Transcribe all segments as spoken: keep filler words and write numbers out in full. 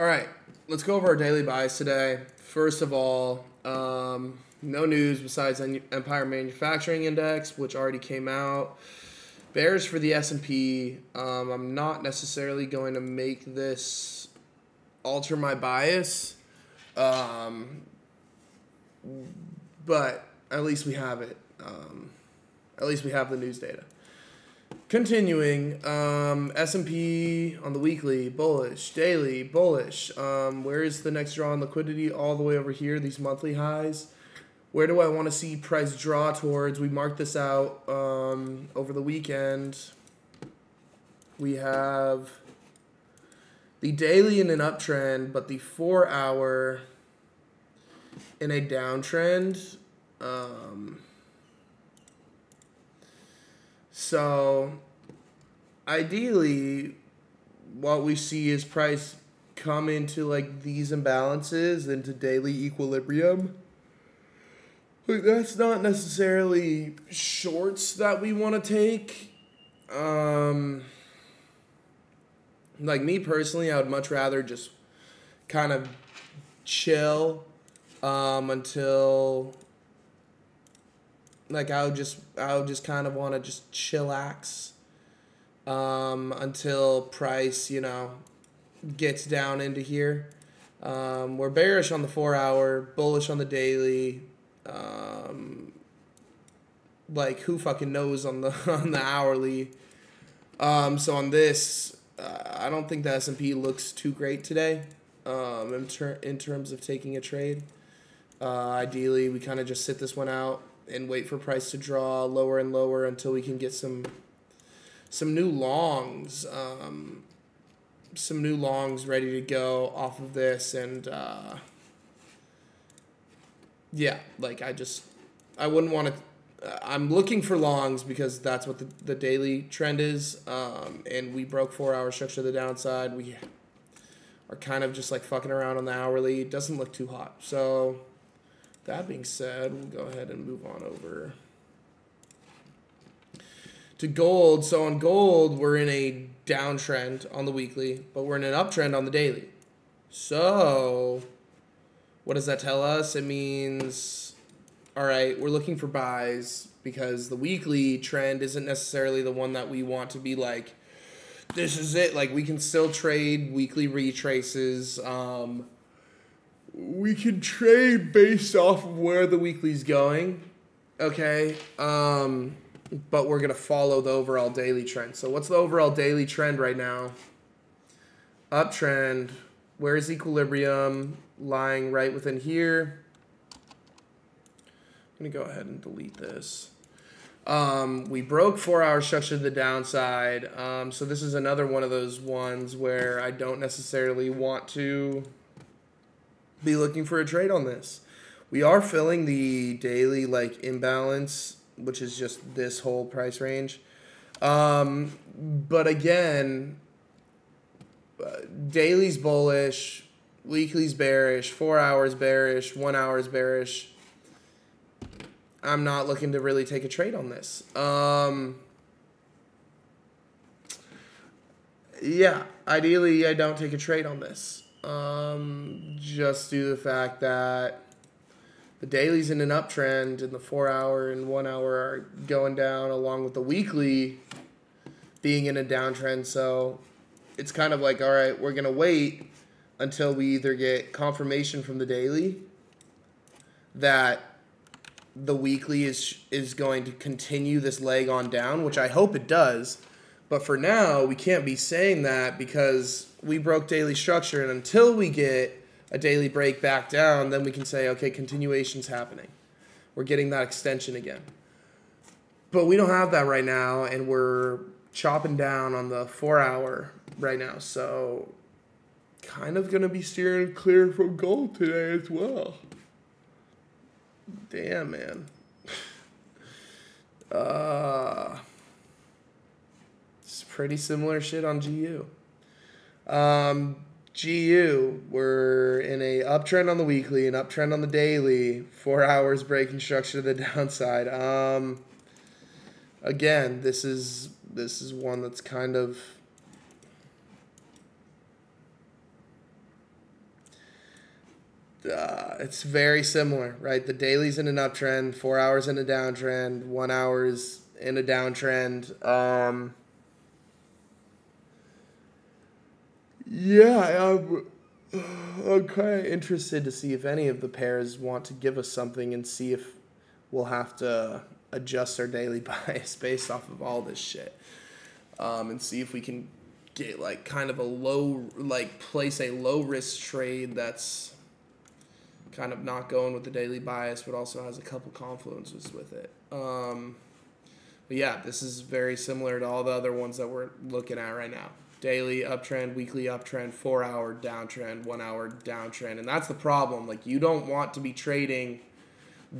All right, let's go over our daily buys today. First of all, um, no news besides Empire Manufacturing Index, which already came out. Bears for the S and P. Um, I'm not necessarily going to make this alter my bias, um, but at least we have it. Um, at least we have the news data. Continuing, um, S and P on the weekly, bullish, daily, bullish. Um, where is the next draw in liquidity? All the way over here, these monthly highs. Where do I want to see price draw towards? We marked this out um, over the weekend. We have the daily in an uptrend, but the four hour in a downtrend. Um, so ideally, what we see is price come into like these imbalances, into daily equilibrium. But that's not necessarily shorts that we want to take. Um, like me personally, I would much rather just kind of chill um, until, like, I would just I would just kind of want to just chillax um, until price, you know, gets down into here. Um, we're bearish on the four hour, bullish on the daily. Um, like who fucking knows on the on the hourly. Um, so on this, uh, I don't think the S and P looks too great today. Um, in ter in terms of taking a trade, uh, ideally we kind of just sit this one out and wait for price to draw lower and lower until we can get some some new longs, um, some new longs ready to go off of this and. Uh, Yeah, like I just, I wouldn't want to, uh, I'm looking for longs because that's what the, the daily trend is, um, and we broke four hour structure to the downside. We are kind of just like fucking around on the hourly. It doesn't look too hot. So that being said, we'll go ahead and move on over to gold. So on gold, we're in a downtrend on the weekly, but we're in an uptrend on the daily. So what does that tell us? It means, all right, we're looking for buys because the weekly trend isn't necessarily the one that we want to be like, this is it. Like, we can still trade weekly retraces. Um, we can trade based off of where the weekly's going, okay? Um, but we're going to follow the overall daily trend. So what's the overall daily trend right now? Uptrend. Where is equilibrium? Lying right within here. I'm going to go ahead and delete this. Um, we broke four hour structure to the downside. Um, so this is another one of those ones where I don't necessarily want to be looking for a trade on this. We are filling the daily like imbalance, which is just this whole price range. Um, but again, uh, daily's bullish, weekly's bearish, four hours bearish, one hour's bearish. I'm not looking to really take a trade on this. Um, yeah, ideally I don't take a trade on this. Um, just due to the fact that the daily's in an uptrend and the four hour and one hour are going down along with the weekly being in a downtrend. So it's kind of like, all right, we're going to wait until we either get confirmation from the daily that the weekly is is going to continue this leg on down, which I hope it does. But for now, we can't be saying that because we broke daily structure. And until we get a daily break back down, then we can say, okay, continuation's happening. We're getting that extension again. But we don't have that right now, and we're chopping down on the four hour right now. So kind of going to be steering clear from gold today as well. Damn, man. uh, it's pretty similar shit on G U. Um, G U, we're in a uptrend on the weekly, an uptrend on the daily, four hours breaking structure to the downside. Um, again, this is, this is one that's kind of uh, it's very similar, right? The daily's in an uptrend, four hours in a downtrend, one hour is in a downtrend. Um, yeah, I'm, I'm kind of interested to see if any of the pairs want to give us something and see if we'll have to adjust our daily bias based off of all this shit, um, and see if we can get like kind of a low, like place a low risk trade that's kind of not going with the daily bias, but also has a couple confluences with it. Um, but yeah, this is very similar to all the other ones that we're looking at right now. Daily uptrend, weekly uptrend, four hour downtrend, one hour downtrend. And that's the problem. Like, you don't want to be trading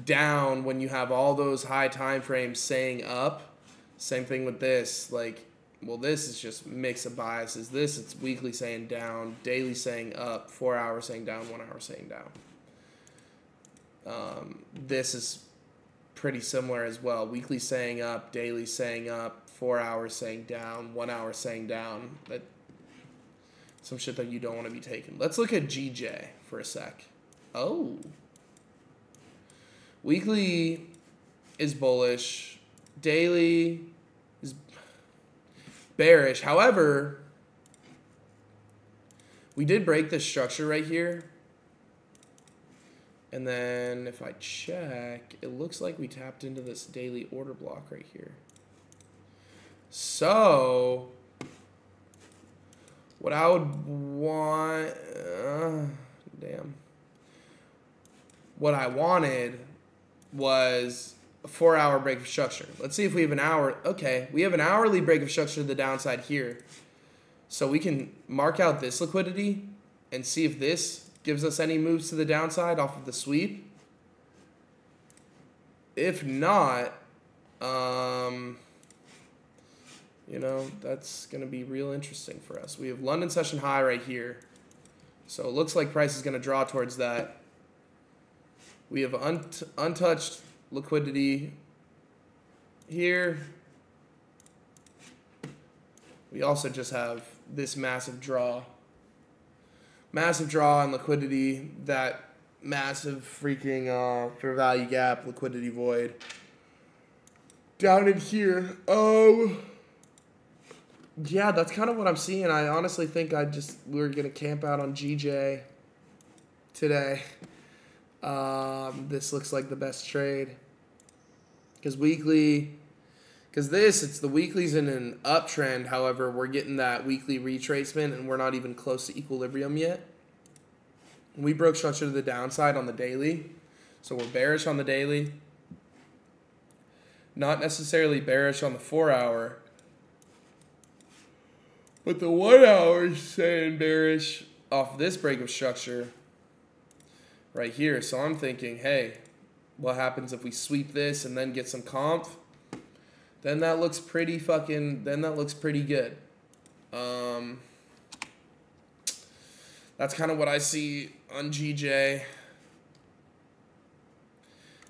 down when you have all those high time frames saying up. Same thing with this. Like, well, this is just mix of biases. This, it's weekly saying down, daily saying up, four hours saying down, one hour saying down. Um, this is pretty similar as well. Weekly saying up, daily saying up, four hours saying down, one hour saying down. That, some shit that you don't want to be taking. Let's look at G J for a sec. Oh. Weekly is bullish. Daily is bearish. However, we did break this structure right here. And then if I check, it looks like we tapped into this daily order block right here. So, what I would want... Uh, damn. What I wanted... was a four-hour break of structure. Let's see if we have an hour. Okay, we have an hourly break of structure to the downside here. So we can mark out this liquidity and see if this gives us any moves to the downside off of the sweep. If not, um, you know, that's going to be real interesting for us. We have London session high right here. So it looks like price is going to draw towards that. We have unt untouched liquidity here. We also just have this massive draw. Massive draw and liquidity, that massive freaking uh, fair value gap, liquidity void. Down in here. Oh, yeah, that's kind of what I'm seeing. I honestly think I just we're going to camp out on G J today. Um, this looks like the best trade, because weekly, because this, it's the weekly's in an uptrend. However, we're getting that weekly retracement and we're not even close to equilibrium yet. We broke structure to the downside on the daily. So we're bearish on the daily, not necessarily bearish on the four hour, but the one hour is saying bearish off this break of structure right here. So I'm thinking, hey, what happens if we sweep this and then get some comp? Then that looks pretty fucking, then that looks pretty good. Um, that's kind of what I see on G J.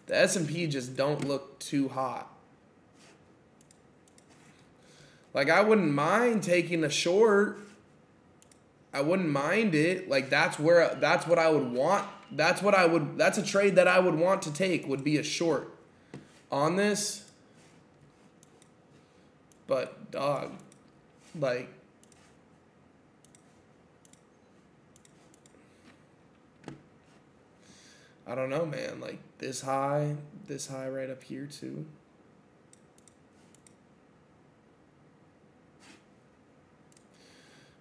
The S and P just don't look too hot. Like, I wouldn't mind taking a short. I wouldn't mind it. Like, that's where, that's what I would want. That's what I would, that's a trade that I would want to take, would be a short on this. But dog, like, I don't know, man. Like, this high, this high right up here too.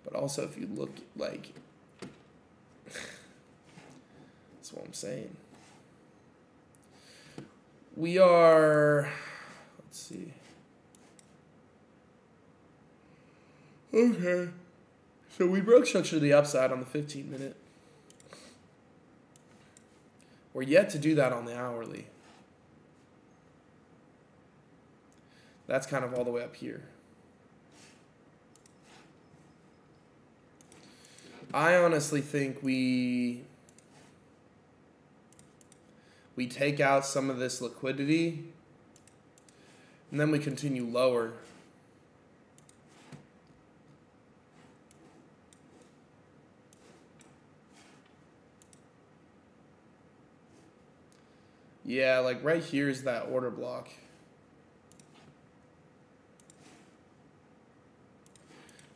But also if you look, like, that's what I'm saying. We are, let's see. Okay. So we broke structure to the upside on the fifteen minute. We're yet to do that on the hourly. That's kind of all the way up here. I honestly think we... we take out some of this liquidity, and then we continue lower. Yeah, like right here is that order block.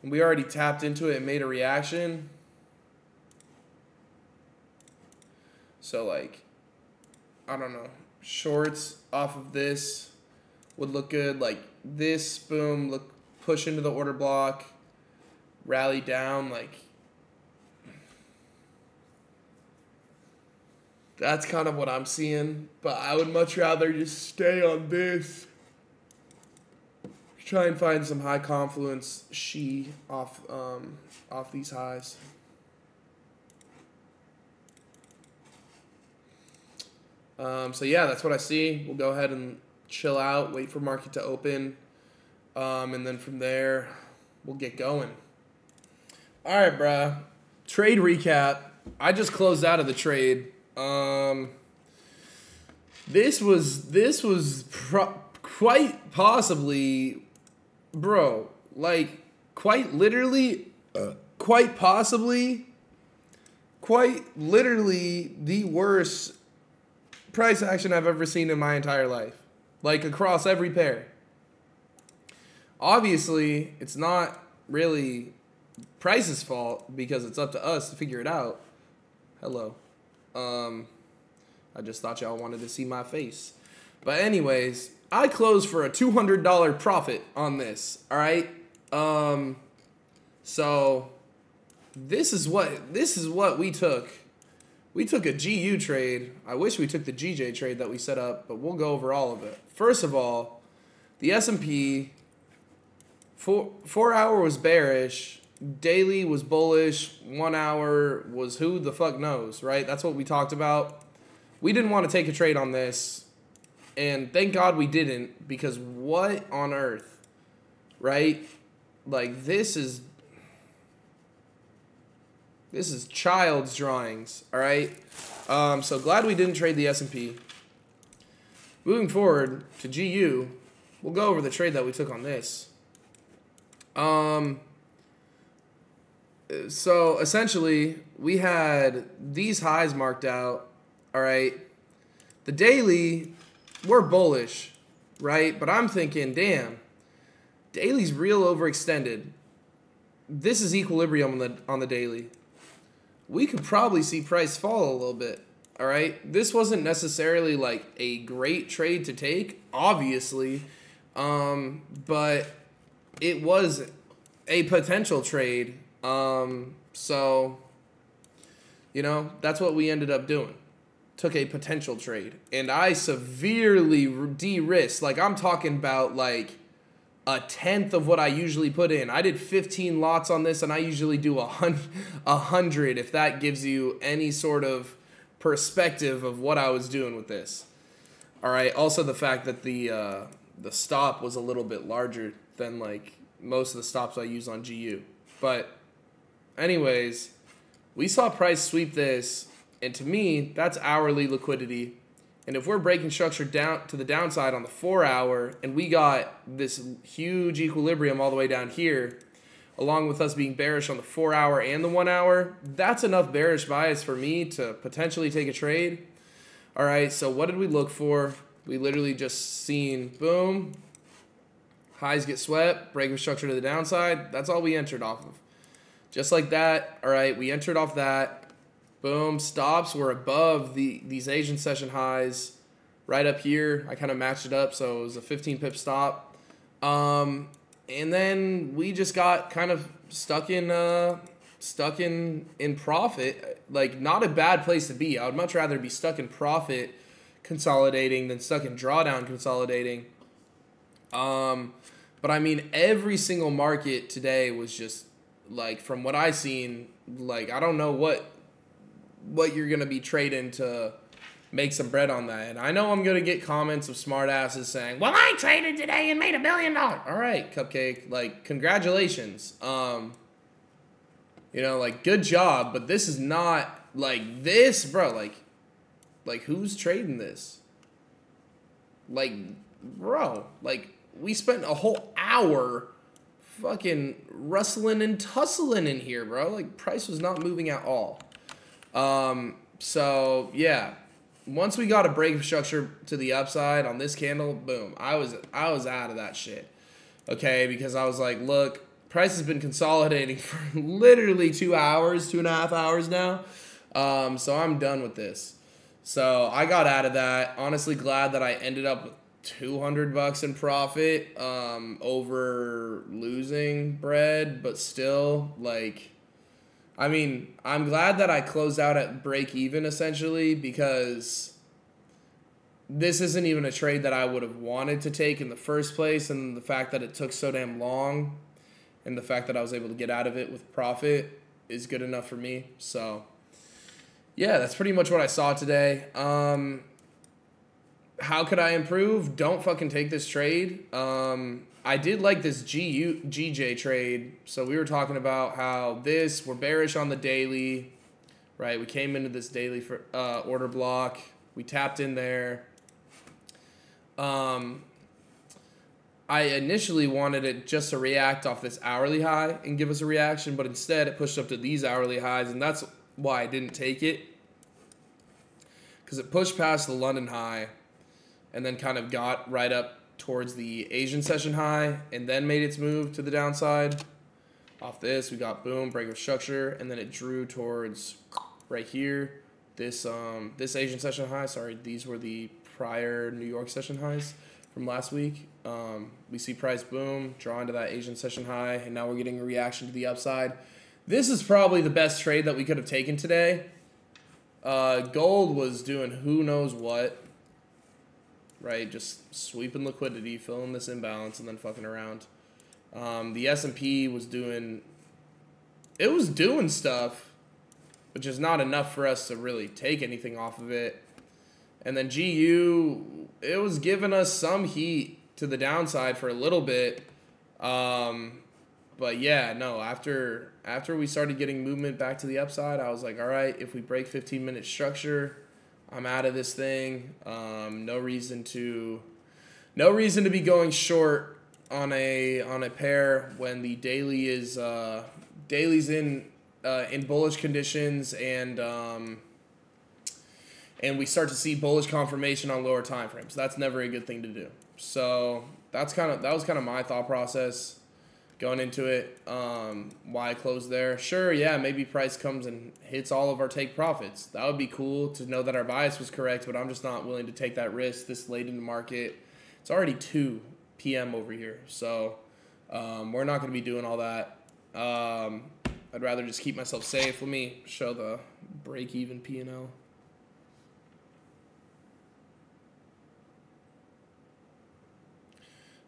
And we already tapped into it and made a reaction. So like, I don't know, shorts off of this would look good. Like this, boom, look, push into the order block, rally down, like that's kind of what I'm seeing, but I would much rather just stay on this. Try and find some high confluence she off um off these highs. Um, so yeah, that's what I see. We'll go ahead and chill out, wait for market to open, um, and then from there we'll get going. All right, bruh. Trade recap. I just closed out of the trade. Um, this was this was pro quite possibly, bro. Like quite literally, uh. quite possibly, quite literally the worst price action I've ever seen in my entire life, like across every pair. Obviously, it's not really price's fault because it's up to us to figure it out. Hello. Um, I just thought y'all wanted to see my face. But anyways, I closed for a two hundred dollar profit on this, all right? Um, so this is what this is what we took. We took a G U trade. I wish we took the G J trade that we set up, but we'll go over all of it. First of all, the S and P four, four hour was bearish. Daily was bullish. One hour was who the fuck knows, right? That's what we talked about. We didn't want to take a trade on this, and thank God we didn't, because what on earth, right? Like this is this is child's drawings, all right? Um, so glad we didn't trade the S and P. Moving forward to G U, we'll go over the trade that we took on this. Um. So essentially, we had these highs marked out, all right? The daily, we're bullish, right? But I'm thinking, damn, daily's real overextended. This is equilibrium on the, on the daily. We could probably see price fall a little bit, all right? This wasn't necessarily like a great trade to take, obviously, um, but it was a potential trade. Um, so, you know, that's what we ended up doing. Took a potential trade. And I severely de-risked. Like, I'm talking about, like, a tenth of what I usually put in. I did fifteen lots on this, and I usually do a hundred, a hundred, if that gives you any sort of perspective of what I was doing with this. All right, also the fact that the, uh, the stop was a little bit larger than, like, most of the stops I use on G U. But anyways, we saw price sweep this, and to me, that's hourly liquidity. And if we're breaking structure down to the downside on the four hour, and we got this huge equilibrium all the way down here, along with us being bearish on the four hour and the one hour, that's enough bearish bias for me to potentially take a trade. All right, so what did we look for? We literally just seen, boom, highs get swept, breaking structure to the downside. That's all we entered off of. Just like that, all right, we entered off that. Boom, stops were above the these Asian session highs right up here. I kind of matched it up, so it was a fifteen pip stop. Um, and then we just got kind of stuck in uh, stuck in, in profit. Like, not a bad place to be. I would much rather be stuck in profit consolidating than stuck in drawdown consolidating. Um, but, I mean, every single market today was just... Like, from what I seen, like, I don't know what what you're going to be trading to make some bread on that. And I know I'm going to get comments of smart asses saying, well, I traded today and made a billion dollars. All right, Cupcake, like, congratulations. Um, you know, like, good job. But this is not, like, this, bro. Like, like who's trading this? Like, bro, like, we spent a whole hour fucking rustling and tussling in here, bro. Like, price was not moving at all. Um, so, yeah. once we got a break of structure to the upside on this candle, boom, I was I was out of that shit. Okay, because I was like, look, price has been consolidating for literally two hours, two and a half hours now. Um, so I'm done with this. So I got out of that. Honestly, glad that I ended up with two hundred bucks in profit um, over losing bread, but still, like, I mean, I'm glad that I closed out at break even essentially, because this isn't even a trade that I would have wanted to take in the first place, and the fact that it took so damn long and the fact that I was able to get out of it with profit is good enough for me. So yeah, that's pretty much what I saw today. Um, how could I improve? Don't fucking take this trade. Um, I did like this G U, G J trade. So we were talking about how this, we're bearish on the daily, right? We came into this daily for, uh, order block. We tapped in there. Um, I initially wanted it just to react off this hourly high and give us a reaction, but instead it pushed up to these hourly highs, and that's why I didn't take it, because it pushed past the London high and then kind of got right up towards the Asian session high and then made its move to the downside. Off this, we got boom, break of structure, and then it drew towards right here. This um this Asian session high, sorry, these were the prior New York session highs from last week. Um, we see price boom, draw into that Asian session high, and now we're getting a reaction to the upside. This is probably the best trade that we could have taken today. Uh, gold was doing who knows what, right? Just sweeping liquidity, filling this imbalance, and then fucking around. Um, the S and P was doing, it was doing stuff, which is not enough for us to really take anything off of it. And then G U, it was giving us some heat to the downside for a little bit. Um, but yeah, no, after after we started getting movement back to the upside, I was like, all right, if we break fifteen minute structure, I'm out of this thing. Um, no reason to no reason to be going short on a on a pair when the daily is uh, daily's in Uh, in bullish conditions, and um, and we start to see bullish confirmation on lower time frames. That's never a good thing to do. So that's kind of that was kind of my thought process going into it. Um, why I closed there? Sure, yeah, maybe price comes and hits all of our take profits. That would be cool to know that our bias was correct, but I'm just not willing to take that risk this late in the market. It's already two P M over here, so um, we're not going to be doing all that. Um, I'd rather just keep myself safe. Let me show the break-even P and L.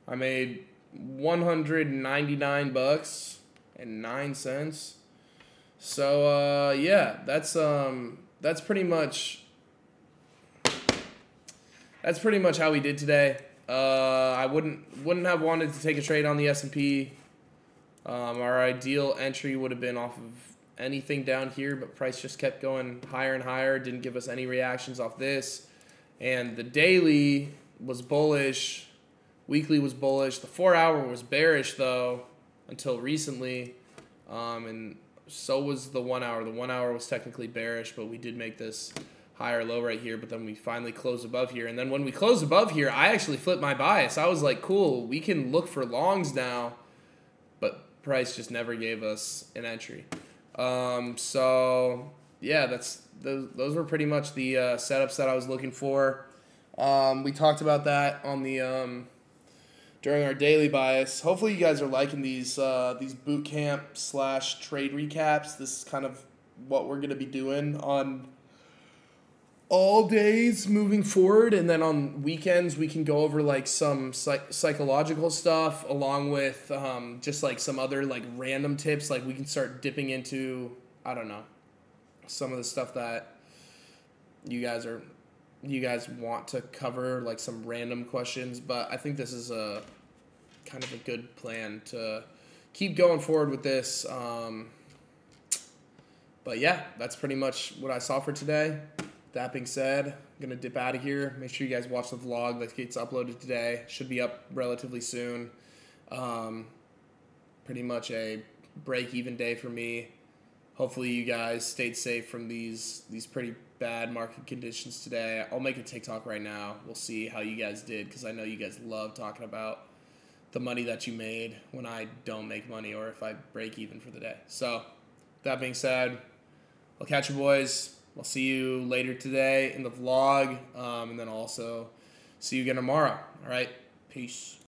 I made one hundred ninety-nine bucks and nine cents. So uh, yeah, that's um, that's pretty much that's pretty much how we did today. Uh, I wouldn't wouldn't have wanted to take a trade on the S and P. Um, our ideal entry would have been off of anything down here, but price just kept going higher and higher. Didn't give us any reactions off this. And the daily was bullish. Weekly was bullish. The four hour was bearish, though, until recently. Um, and so was the one hour. The one hour was technically bearish, but we did make this higher low right here. But then we finally closed above here. And then when we closed above here, I actually flipped my bias. I was like, cool, we can look for longs now. Price just never gave us an entry. Um, so yeah, that's those, those were pretty much the uh, setups that I was looking for. Um, we talked about that on the um, during our daily bias. Hopefully you guys are liking these uh, these boot camp slash trade recaps. This is kind of what we're gonna be doing on all days moving forward, and then on weekends we can go over like some psych psychological stuff, along with um, just like some other like random tips. Like we can start dipping into, I don't know, some of the stuff that you guys are you guys want to cover, like some random questions. But I think this is a kind of a good plan to keep going forward with this. Um, but yeah, that's pretty much what I saw for today. That being said, I'm going to dip out of here. Make sure you guys watch the vlog that gets uploaded today. Should be up relatively soon. Um, pretty much a break-even day for me. hopefully you guys stayed safe from these these pretty bad market conditions today. I'll make a TikTok right now. We'll see how you guys did, because I know you guys love talking about the money that you made when I don't make money or if I break even for the day. So that being said, I'll catch you boys. I'll see you later today in the vlog, um, and then also see you again tomorrow. All right, peace.